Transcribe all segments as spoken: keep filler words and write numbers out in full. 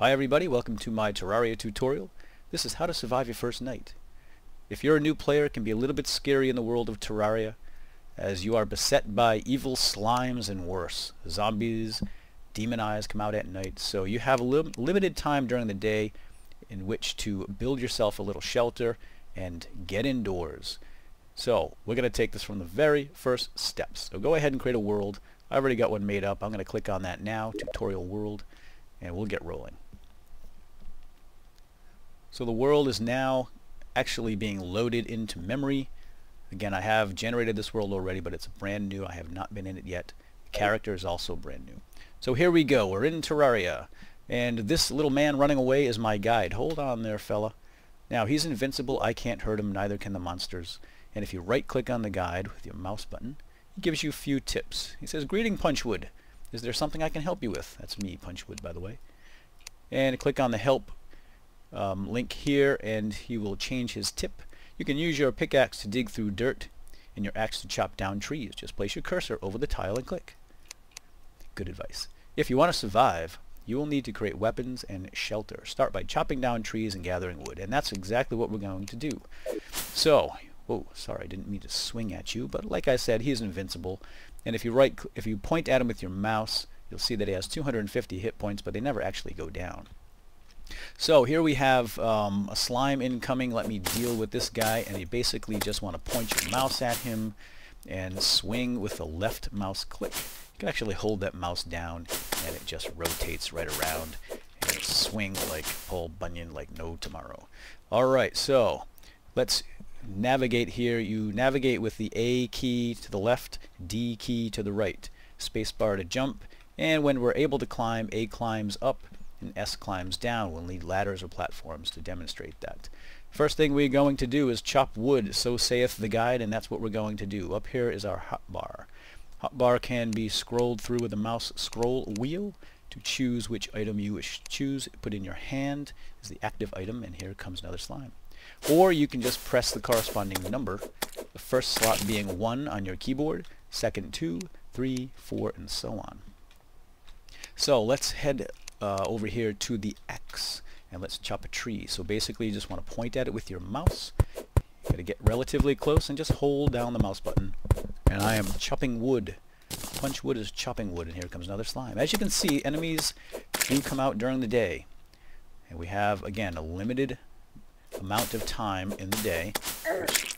Hi everybody, welcome to my Terraria tutorial. This is how to survive your first night. If you're a new player, it can be a little bit scary in the world of Terraria, as you are beset by evil slimes and worse. Zombies, demon eyes come out at night, so you have a lim limited time during the day in which to build yourself a little shelter and get indoors. So we're going to take this from the very first steps. So go ahead and create a world. I already got one made up. I'm going to click on that now, tutorial world, and we'll get rolling. So the world is now actually being loaded into memory. Again, I have generated this world already, but it's brand new. I have not been in it yet. The character is also brand new. So here we go. We're in Terraria. And this little man running away is my guide. Hold on there, fella. Now, he's invincible. I can't hurt him. Neither can the monsters. And if you right-click on the guide with your mouse button, he gives you a few tips. He says, "Greeting, Punchwood. Is there something I can help you with?" That's me, Punchwood, by the way. And click on the help Um, link here and he will change his tip. You can use your pickaxe to dig through dirt and your axe to chop down trees. Just place your cursor over the tile and click. Good advice. If you want to survive, you will need to create weapons and shelter. Start by chopping down trees and gathering wood, and that's exactly what we're going to do. So, oh, sorry, I didn't mean to swing at you, but like I said, he's invincible, and if you right, if you point at him with your mouse, you'll see that he has two hundred fifty hit points, but they never actually go down. So here we have um, a slime incoming. Let me deal with this guy, and you basically just want to point your mouse at him and swing with the left mouse click. You can actually hold that mouse down and it just rotates right around and swing like Paul Bunyan, like no tomorrow. Alright, so let's navigate here. You navigate with the A key to the left, D key to the right, spacebar to jump, and when we're able to climb, A climbs up and S climbs down. We'll need ladders or platforms to demonstrate that. First thing we're going to do is chop wood, so saith the guide, and that's what we're going to do. Up here is our hotbar. Hotbar can be scrolled through with a mouse scroll wheel to choose which item you wish to choose. Put in your hand is the active item, and here comes another slime. Or you can just press the corresponding number, the first slot being one on your keyboard, second two, three, four, and so on. So let's head Uh, over here to the X and let's chop a tree. So basically you just want to point at it with your mouse. You gotta get relatively close and just hold down the mouse button, and I am chopping wood. Punchwood is chopping wood, and here comes another slime. As you can see, enemies do come out during the day, and we have again a limited amount of time in the day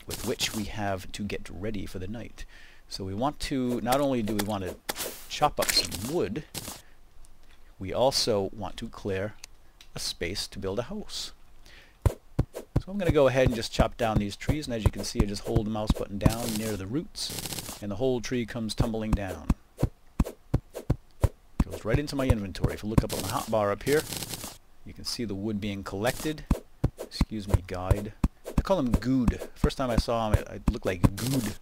with which we have to get ready for the night. So we want to, not only do we want to chop up some wood, we also want to clear a space to build a house. So I'm going to go ahead and just chop down these trees, and as you can see I just hold the mouse button down near the roots and the whole tree comes tumbling down. It goes right into my inventory. If you look up on the hotbar up here, you can see the wood being collected. Excuse me, guide. I call him Good. First time I saw him, it looked like Good.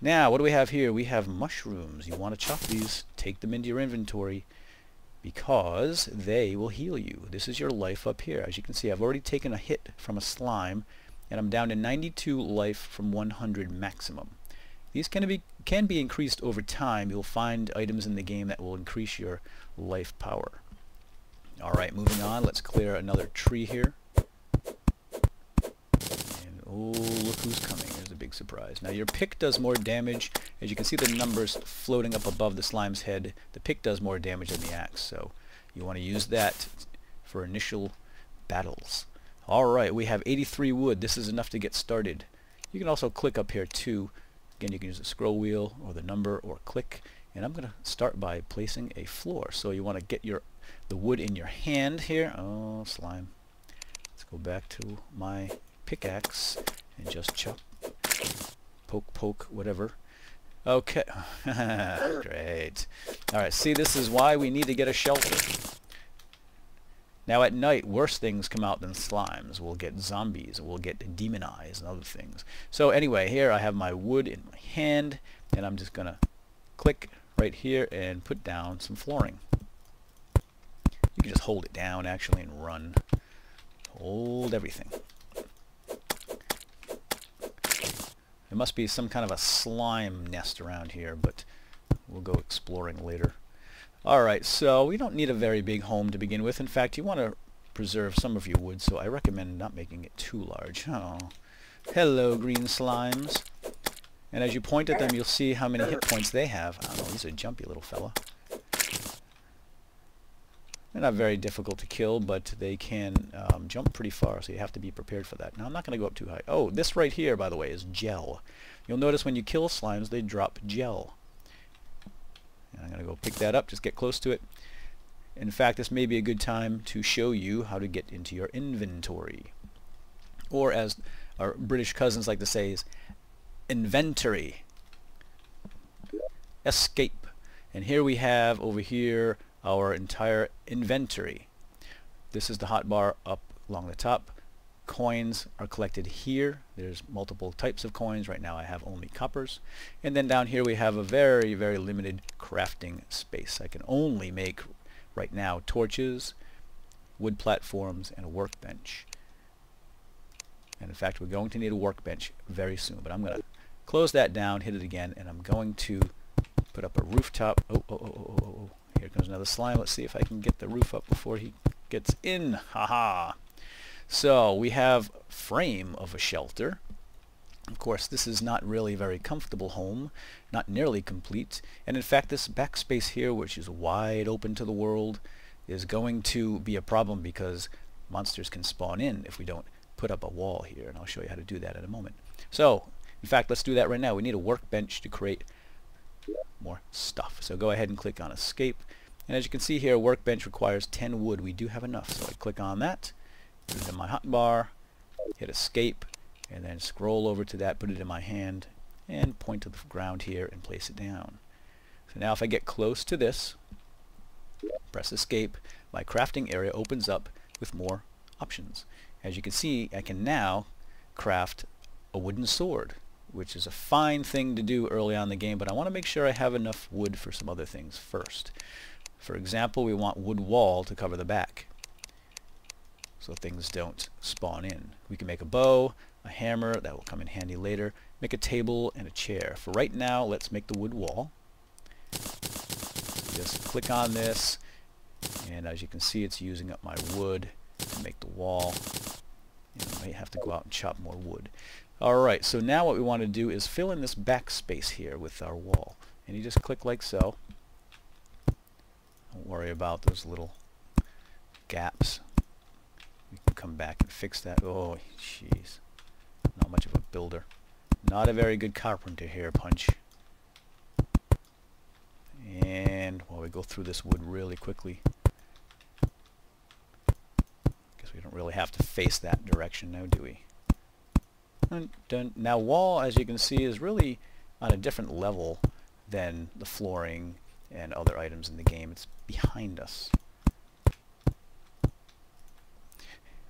Now, what do we have here? We have mushrooms. You want to chop these, take them into your inventory, because they will heal you. This is your life up here. As you can see, I've already taken a hit from a slime, and I'm down to ninety-two life from one hundred maximum. These can be, can be increased over time. You'll find items in the game that will increase your life power. Alright, moving on. Let's clear another tree here. And oh, look who's coming. Big surprise. Now your pick does more damage. As you can see the numbers floating up above the slime's head, the pick does more damage than the axe, so you want to use that for initial battles. Alright, we have eighty-three wood. This is enough to get started. You can also click up here too. Again, you can use the scroll wheel or the number or click, and I'm gonna start by placing a floor. So you want to get your the wood in your hand here. Oh, slime. Let's go back to my pickaxe and just chop. Poke, poke, whatever. Okay. Great. Alright, see, this is why we need to get a shelter. Now at night, worse things come out than slimes. We'll get zombies, we'll get demon eyes and other things. So anyway, here I have my wood in my hand, and I'm just going to click right here and put down some flooring. You can just hold it down, actually, and run. Hold everything. There must be some kind of a slime nest around here, but we'll go exploring later. Alright, so we don't need a very big home to begin with. In fact, you want to preserve some of your wood, so I recommend not making it too large. Oh. Hello, green slimes. And as you point at them, you'll see how many hit points they have. Oh, he's a jumpy little fella. They're not very difficult to kill, but they can um, jump pretty far, so you have to be prepared for that. Now, I'm not going to go up too high. Oh, this right here, by the way, is gel. You'll notice when you kill slimes, they drop gel. And I'm going to go pick that up, just get close to it. In fact, this may be a good time to show you how to get into your inventory. Or, as our British cousins like to say, is inventory. Escape. And here we have, over here, our entire inventory. This is the hotbar up along the top. Coins are collected here. There's multiple types of coins. Right now I have only coppers. And then down here we have a very, very limited crafting space. I can only make, right now, torches, wood platforms, and a workbench. And in fact, we're going to need a workbench very soon. But I'm going to close that down, hit it again, and I'm going to put up a rooftop. Oh, oh, oh, oh, oh, oh. Here comes another slime. Let's see if I can get the roof up before he gets in. Haha. So we have frame of a shelter. Of course, this is not really a very comfortable home, not nearly complete. And in fact, this back space here, which is wide open to the world, is going to be a problem because monsters can spawn in if we don't put up a wall here. And I'll show you how to do that in a moment. So, in fact, let's do that right now. We need a workbench to create more stuff. So go ahead and click on escape, and as you can see here, workbench requires ten wood. We do have enough, so I click on that, put it in my hotbar, hit escape, and then scroll over to that, put it in my hand, and point to the ground here and place it down. So now if I get close to this, press escape, my crafting area opens up with more options. As you can see, I can now craft a wooden sword, which is a fine thing to do early on in the game, but I want to make sure I have enough wood for some other things first. For example, we want wood wall to cover the back so things don't spawn in. We can make a bow, a hammer, that will come in handy later, make a table and a chair. For right now, let's make the wood wall. Just click on this, and as you can see, it's using up my wood to make the wall. I may have to go out and chop more wood. Alright, so now what we want to do is fill in this back space here with our wall. And you just click like so. Don't worry about those little gaps. We can come back and fix that. Oh, jeez. Not much of a builder. Not a very good carpenter here, Punch. And while we go through this wood really quickly, because we don't really have to face that direction now, do we? Now, wall, as you can see, is really on a different level than the flooring and other items in the game. It's behind us.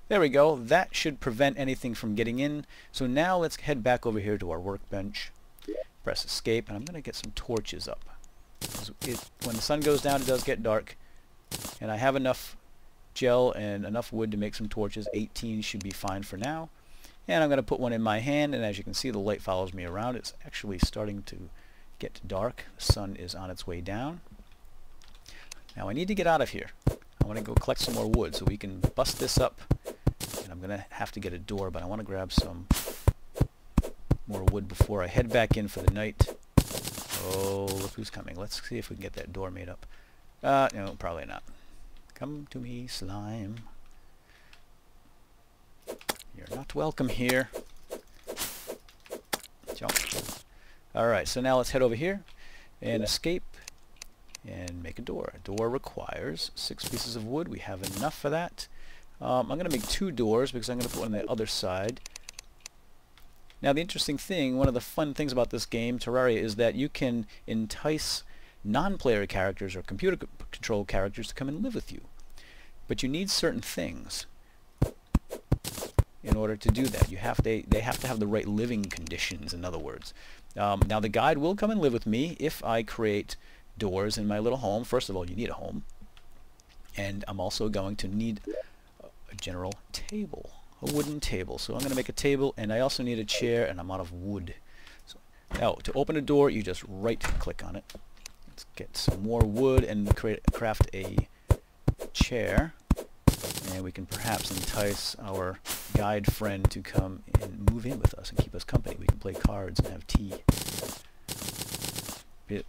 There we go. That should prevent anything from getting in. So now let's head back over here to our workbench. Press escape, and I'm going to get some torches up. It, when the sun goes down, it does get dark, and I have enough gel and enough wood to make some torches. eighteen should be fine for now. And I'm going to put one in my hand, and as you can see, the light follows me around. It's actually starting to get dark. The sun is on its way down. Now I need to get out of here. I want to go collect some more wood, so we can bust this up. And I'm going to have to get a door, but I want to grab some more wood before I head back in for the night. Oh, look who's coming. Let's see if we can get that door made up. Uh, no, probably not. Come to me, slime. You're not welcome here. Jump. Alright, so now let's head over here and escape and make a door. A door requires six pieces of wood. We have enough for that. Um, I'm going to make two doors because I'm going to put one on the other side. Now the interesting thing, one of the fun things about this game, Terraria, is that you can entice non-player characters or computer-controlled characters to come and live with you. But you need certain things. In order to do that, you have they they have to have the right living conditions. In other words, um, now the guide will come and live with me if I create doors in my little home. First of all, you need a home, and I'm also going to need a general table, a wooden table. So I'm going to make a table, and I also need a chair, and I'm out of wood. So now to open a door, you just right-click on it, Let's get some more wood and create, craft a chair. And we can perhaps entice our guide friend to come and move in with us and keep us company. We can play cards and have tea.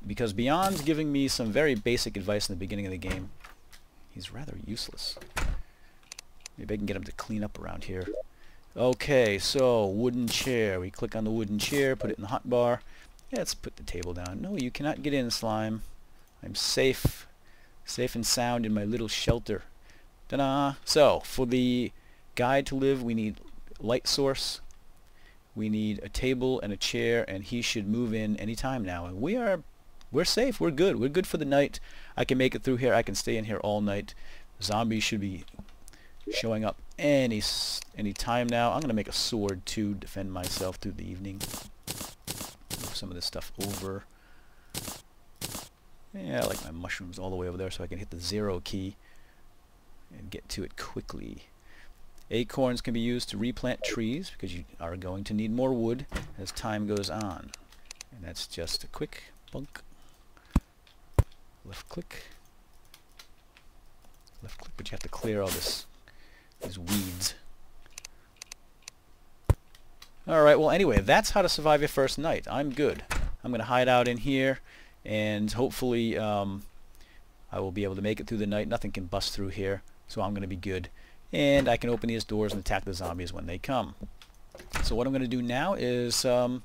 Because beyond giving me some very basic advice in the beginning of the game, he's rather useless. Maybe I can get him to clean up around here. Okay, so wooden chair. We click on the wooden chair, put it in the hotbar. Yeah, let's put the table down. No, you cannot get in, slime. I'm safe. Safe and sound in my little shelter. Ta-da! So, for the guide to live, we need light source. We need a table and a chair, and he should move in any time now. And we are, we're safe. We're good. We're good for the night. I can make it through here. I can stay in here all night. Zombies should be showing up any any time now. I'm gonna make a sword to defend myself through the evening. Move some of this stuff over. Yeah, I like my mushrooms all the way over there, so I can hit the zero key and get to it quickly. Acorns can be used to replant trees because you are going to need more wood as time goes on. And that's just a quick bunk. Left click. Left click, but you have to clear all this, these weeds. Alright, well anyway, that's how to survive your first night. I'm good. I'm going to hide out in here and hopefully um, I will be able to make it through the night. Nothing can bust through here, so I'm going to be good. And I can open these doors and attack the zombies when they come. So what I'm going to do now is um,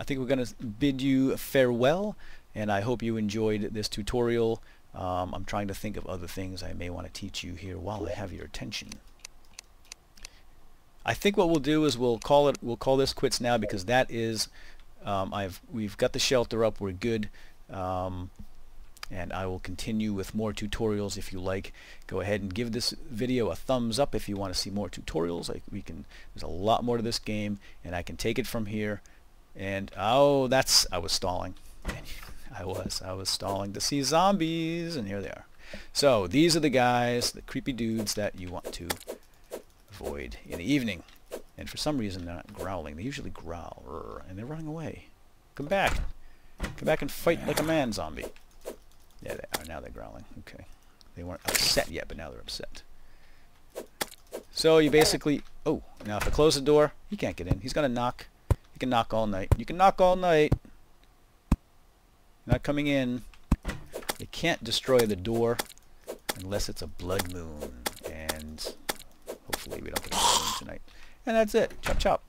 I think we're going to bid you farewell, and I hope you enjoyed this tutorial. Um, I'm trying to think of other things I may want to teach you here while I have your attention. I think what we'll do is we'll call it we'll call this quits now, because that is um, I've we've got the shelter up, we're good. Um, And I will continue with more tutorials if you like. Go ahead and give this video a thumbs up if you want to see more tutorials. Like we can, there's a lot more to this game, and I can take it from here. And oh, that's I was stalling. I was I was stalling to see zombies, and here they are. So these are the guys, the creepy dudes that you want to avoid in the evening. And for some reason they're not growling. They usually growl, and they're running away. Come back, come back and fight like a man, zombie. Yeah, they are. Now they're growling. Okay. They weren't upset yet, but now they're upset. So you basically... Oh, now if I close the door, he can't get in. He's going to knock. He can knock all night. You can knock all night. Not coming in. You can't destroy the door unless it's a blood moon. And hopefully we don't get a blood moon tonight. And that's it. Chop, chop.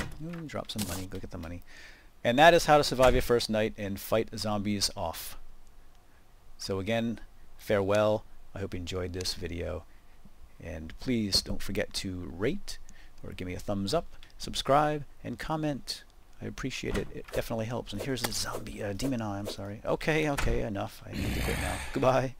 Ooh, drop some money. Go get the money. And that is how to survive your first night and fight zombies off. So again, farewell. I hope you enjoyed this video. And please don't forget to rate or give me a thumbs up, subscribe, and comment. I appreciate it. It definitely helps. And here's a zombie, uh, demon eye, I'm sorry. Okay, okay, enough. I need to quit now. Goodbye.